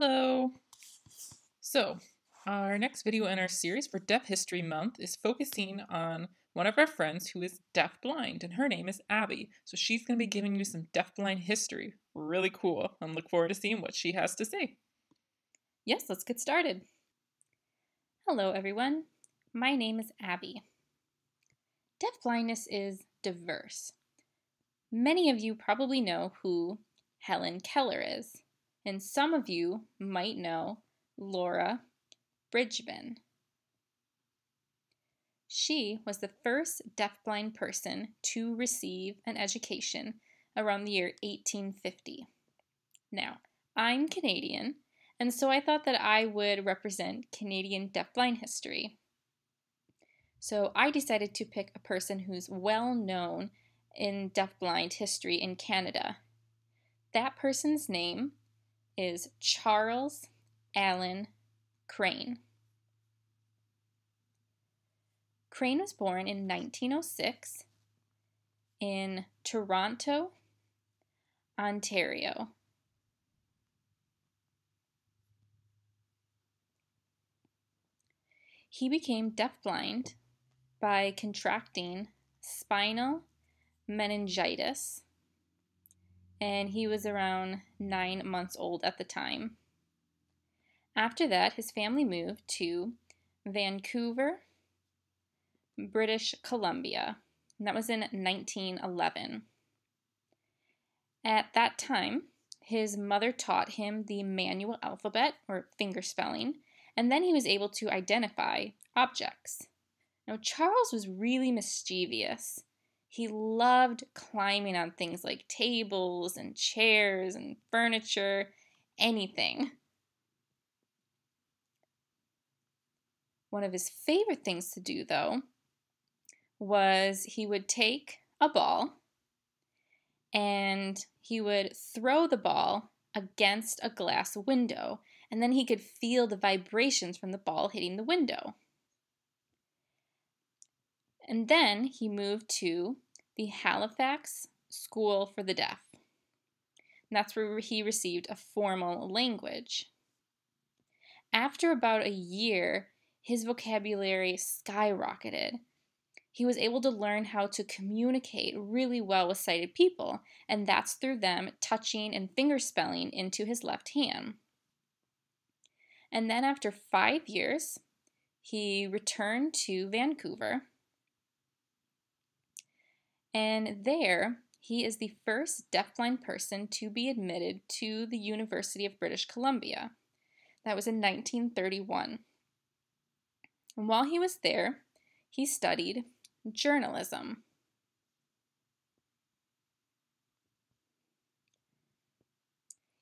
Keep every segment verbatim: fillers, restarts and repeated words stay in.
Hello. So our next video in our series for Deaf History Month is focusing on one of our friends who is deaf-blind, and her name is Abby. So she's going to be giving you some deaf-blind history. Really cool. I'm looking forward to seeing what she has to say. Yes, let's get started. Hello, everyone. My name is Abby. Deafblindness is diverse. Many of you probably know who Helen Keller is, and some of you might know Laura Bridgman. She was the first deafblind person to receive an education around the year eighteen fifty. Now, I'm Canadian, and so I thought that I would represent Canadian deafblind history. So I decided to pick a person who's well known in deafblind history in Canada. That person's name is Charles Allen Crane. Crane was born in nineteen oh six in Toronto, Ontario. He became deafblind by contracting spinal meningitis, and he was around nine months old at the time. After that, his family moved to Vancouver, British Columbia, and that was in nineteen eleven. At that time, his mother taught him the manual alphabet, or finger spelling, and then he was able to identify objects. Now, Charles was really mischievous. He loved climbing on things like tables and chairs and furniture, anything. One of his favorite things to do, though, was he would take a ball and he would throw the ball against a glass window, and then he could feel the vibrations from the ball hitting the window. And then he moved to the Halifax School for the Deaf. And that's where he received a formal language. After about a year, his vocabulary skyrocketed. He was able to learn how to communicate really well with sighted people, and that's through them touching and finger spelling into his left hand. And then after five years, he returned to Vancouver. And there, he is the first deafblind person to be admitted to the University of British Columbia. That was in nineteen thirty-one. And while he was there, he studied journalism.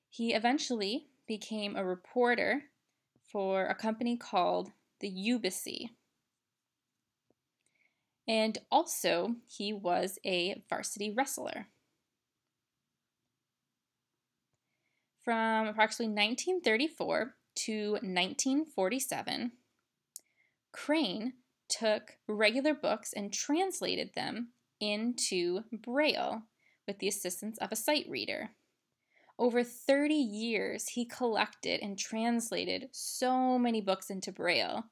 He eventually became a reporter for a company called the Ubyssey. And also, he was a varsity wrestler. From approximately nineteen thirty-four to nineteen forty-seven, Crane took regular books and translated them into Braille with the assistance of a sight reader. Over thirty years, he collected and translated so many books into Braille,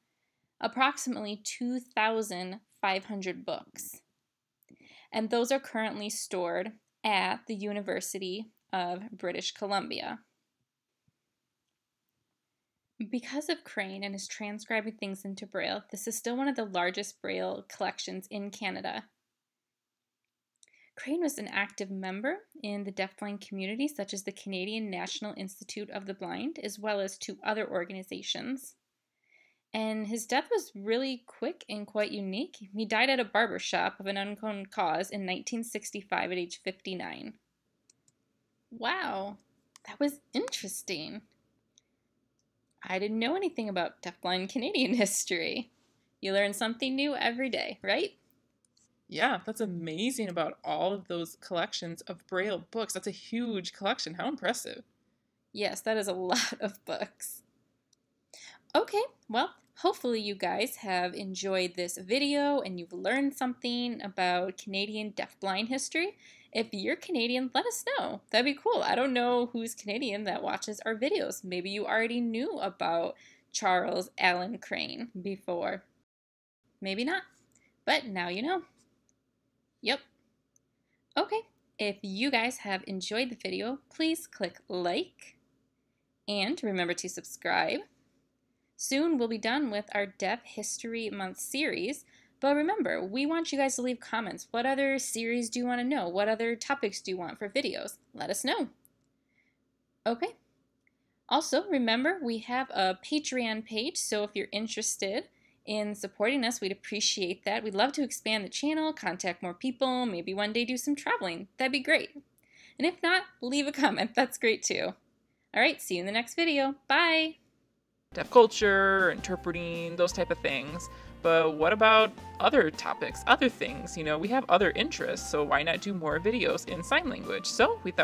approximately two thousand five hundred books. And those are currently stored at the University of British Columbia. Because of Crane and his transcribing things into Braille, this is still one of the largest Braille collections in Canada. Crane was an active member in the deafblind community, such as the Canadian National Institute of the Blind, as well as two other organizations. And his death was really quick and quite unique. He died at a barber shop of an unknown cause in nineteen sixty-five at age fifty-nine. Wow, that was interesting. I didn't know anything about deafblind Canadian history. You learn something new every day, right? Yeah, that's amazing about all of those collections of Braille books. That's a huge collection. How impressive. Yes, that is a lot of books. Okay, well, Hopefully you guys have enjoyed this video and you've learned something about Canadian deafblind history. If you're Canadian, let us know. That'd be cool. I don't know who's Canadian that watches our videos. Maybe you already knew about Charles Allen Crane before. Maybe not, but now you know. Yep. Okay, if you guys have enjoyed the video, please click like and remember to subscribe. Soon we'll be done with our Deaf History Month series, but remember, we want you guys to leave comments. What other series do you want to know? What other topics do you want for videos? Let us know. Okay. Also, remember, we have a Patreon page, so if you're interested in supporting us, we'd appreciate that. We'd love to expand the channel, contact more people, maybe one day do some traveling. That'd be great. And if not, leave a comment. That's great too. All right, see you in the next video. Bye! Deaf culture, interpreting, those type of things. But what about other topics, other things? You know, we have other interests, so why not do more videos in sign language? So we thought we